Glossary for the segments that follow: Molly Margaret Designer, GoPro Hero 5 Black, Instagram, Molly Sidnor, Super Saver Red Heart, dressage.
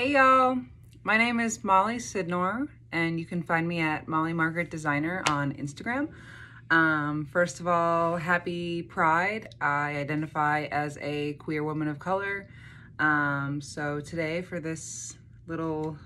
Hey y'all, my name is Molly Sidnor, and you can find me at Molly Margaret Designer on Instagram. First of all, happy Pride. I identify as a queer woman of color. So today for this little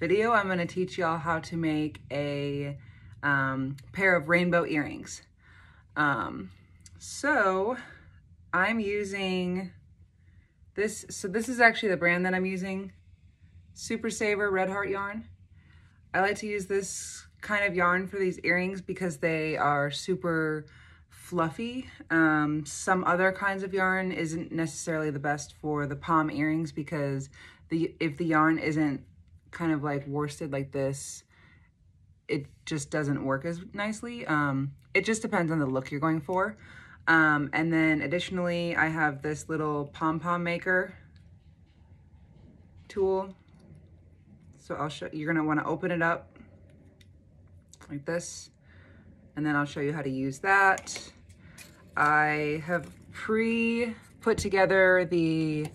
video, I'm gonna teach y'all how to make a pair of rainbow earrings. So I'm using this, so this is actually the brand that I'm using, Super Saver Red Heart yarn. I like to use this kind of yarn for these earrings because they are super fluffy. Some other kinds of yarn isn't necessarily the best for the palm earrings because if the yarn isn't kind of like worsted like this, it just doesn't work as nicely. It just depends on the look you're going for. And then additionally, I have this little pom-pom maker tool. So I'll show you're gonna wanna open it up like this, and then I'll show you how to use that. I have pre-put together the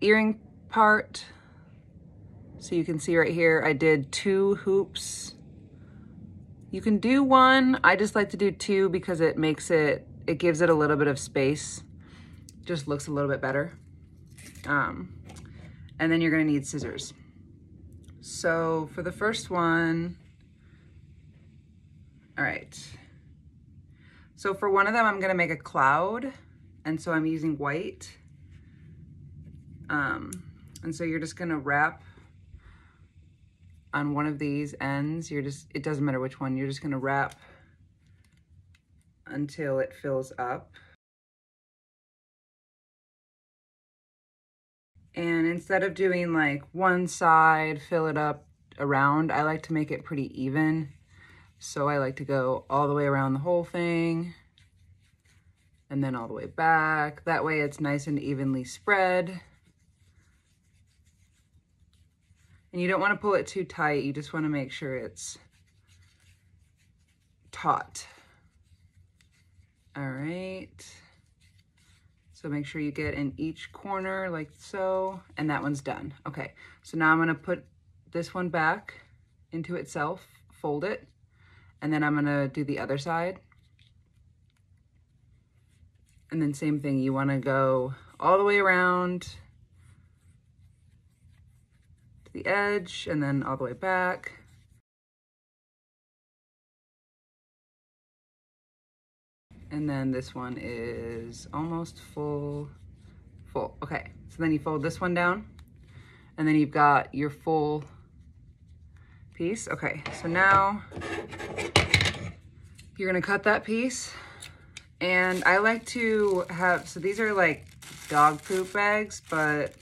earring part. So you can see right here, I did two hoops. You can do one, I just like to do two because it makes it, it gives it a little bit of space. Just looks a little bit better. And then you're gonna need scissors. So for the first one, all right. So for one of them, I'm gonna make a cloud. And so I'm using white. And so you're just gonna wrap on one of these ends. You're just, it doesn't matter which one, you're just gonna wrap until it fills up. And instead of doing like one side, fill it up around, I like to make it pretty even. So I like to go all the way around the whole thing and then all the way back. That way it's nice and evenly spread. And you don't want to pull it too tight. You just want to make sure it's taut. All right. So make sure you get in each corner like so, and that one's done. Okay, so now I'm gonna put this one back into itself, fold it, and then I'm gonna do the other side. And then same thing, you wanna go all the way around to the edge and then all the way back. And then this one is almost full. Okay, so then you fold this one down and then you've got your full piece. Okay, so now you're gonna cut that piece. And I like to have, so these are like dog poop bags, but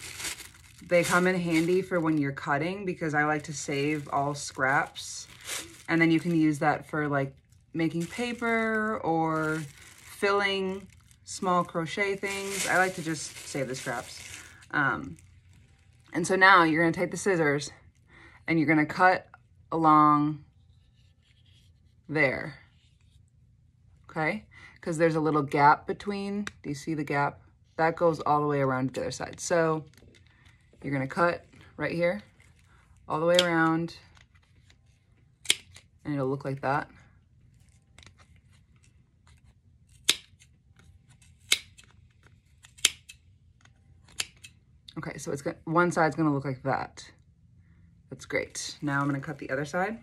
they come in handy for when you're cutting because I like to save all scraps. And then you can use that for like making paper or filling small crochet things. I like to just save the scraps. And so now you're gonna take the scissors and you're gonna cut along there, okay? Because there's a little gap between, do you see the gap? That goes all the way around to the other side. So you're gonna cut right here, all the way around, and it'll look like that. Okay, so it's got, one side's gonna look like that. That's great. Now I'm gonna cut the other side.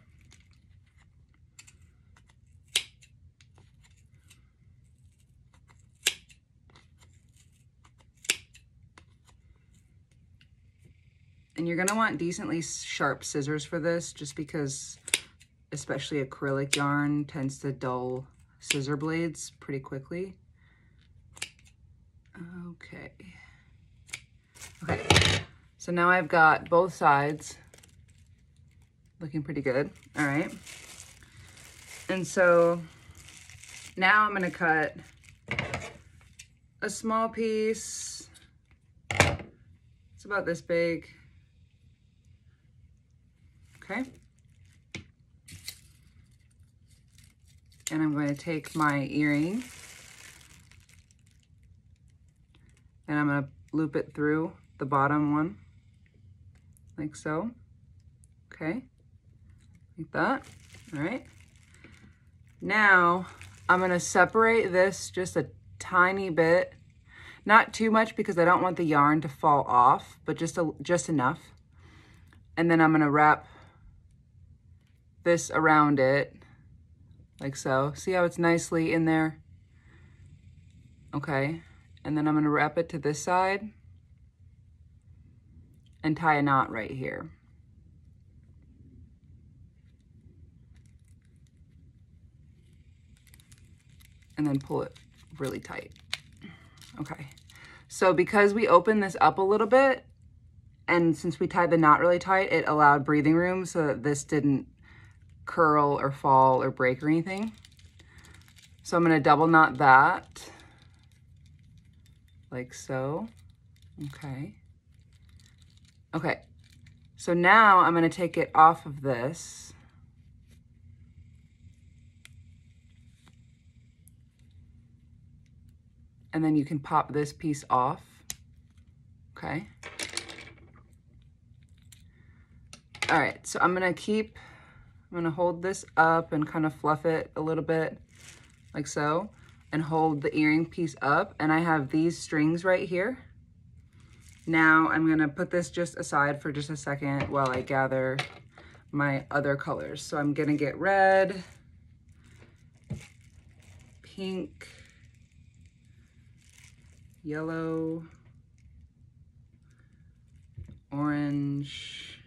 And you're gonna want decently sharp scissors for this just because especially acrylic yarn tends to dull scissor blades pretty quickly. Okay. Okay, so now I've got both sides looking pretty good, all right? And so now I'm gonna cut a small piece. It's about this big, okay? And I'm gonna take my earring and I'm gonna loop it through the bottom one like so. Okay, like that. All right. Now I'm gonna separate this just a tiny bit, not too much because I don't want the yarn to fall off, but just enough. And then I'm gonna wrap this around it like so. See how it's nicely in there? Okay, and then I'm gonna wrap it to this side and tie a knot right here. And then pull it really tight. Okay, so because we opened this up a little bit, and since we tied the knot really tight, it allowed breathing room so that this didn't curl or fall or break or anything. So I'm gonna double knot that, like so, okay. Okay, so now I'm gonna take it off of this. And then you can pop this piece off, okay? All right, so I'm gonna hold this up and kind of fluff it a little bit, like so, and hold the earring piece up, and I have these strings right here. Now I'm gonna put this just aside for just a second while I gather my other colors. So I'm gonna get red, pink, yellow, orange,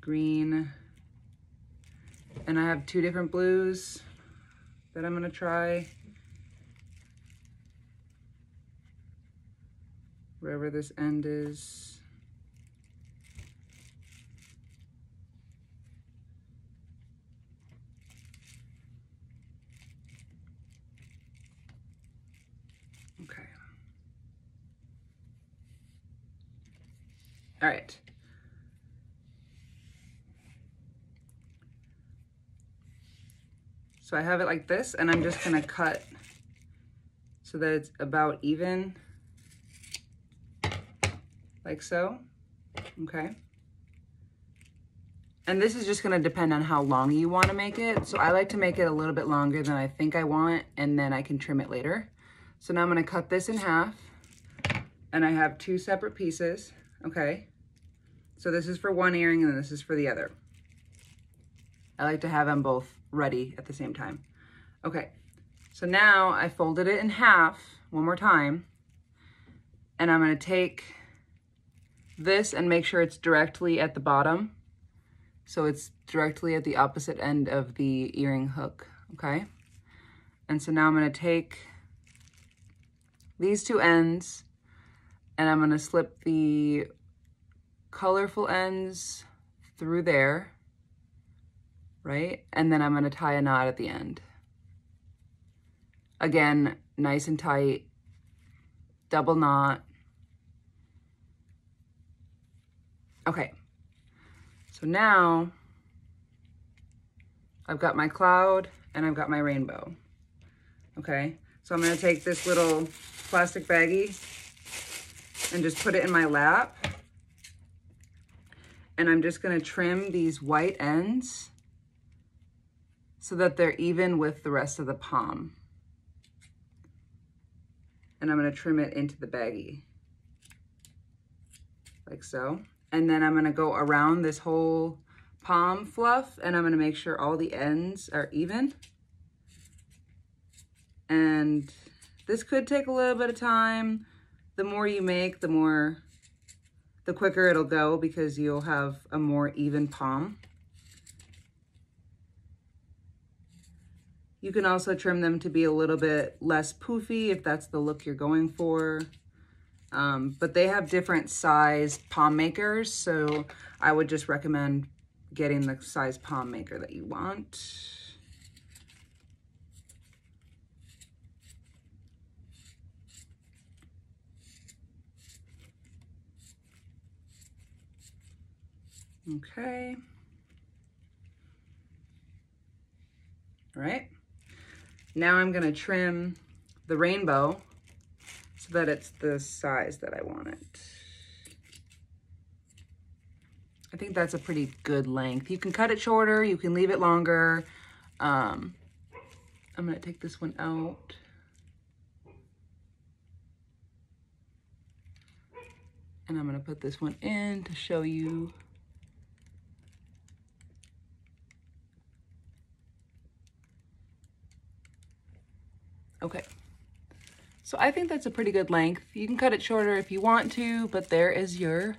green, and I have two different blues that I'm going to try wherever this end is. Okay. All right. So I have it like this, and I'm just gonna cut so that it's about even, like so, okay? And this is just gonna depend on how long you wanna make it. So I like to make it a little bit longer than I think I want, and then I can trim it later. So now I'm gonna cut this in half, and I have two separate pieces, okay? So this is for one earring, and then this is for the other. I like to have them both ready at the same time. Okay, so now I folded it in half one more time, and I'm gonna take this and make sure it's directly at the bottom. So it's directly at the opposite end of the earring hook, okay? And so now I'm gonna take these two ends, and I'm gonna slip the colorful ends through there, right? And then I'm going to tie a knot at the end. Again, nice and tight, double knot. Okay, so now I've got my cloud and I've got my rainbow. Okay, so I'm going to take this little plastic baggie and just put it in my lap. And I'm just going to trim these white ends so that they're even with the rest of the palm. And I'm gonna trim it into the baggie, like so. And then I'm gonna go around this whole palm fluff, and I'm gonna make sure all the ends are even. And this could take a little bit of time. The more you make, the quicker it'll go, because you'll have a more even palm. You can also trim them to be a little bit less poofy if that's the look you're going for. But they have different size palm makers, so I would just recommend getting the size palm maker that you want. Okay. All right. Now I'm gonna trim the rainbow so that it's the size that I want it. I think that's a pretty good length. You can cut it shorter, you can leave it longer. I'm gonna take this one out. And I'm gonna put this one in to show you. Okay, so I think that's a pretty good length. You can cut it shorter if you want to, but there is your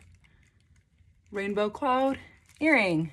rainbow cloud earring.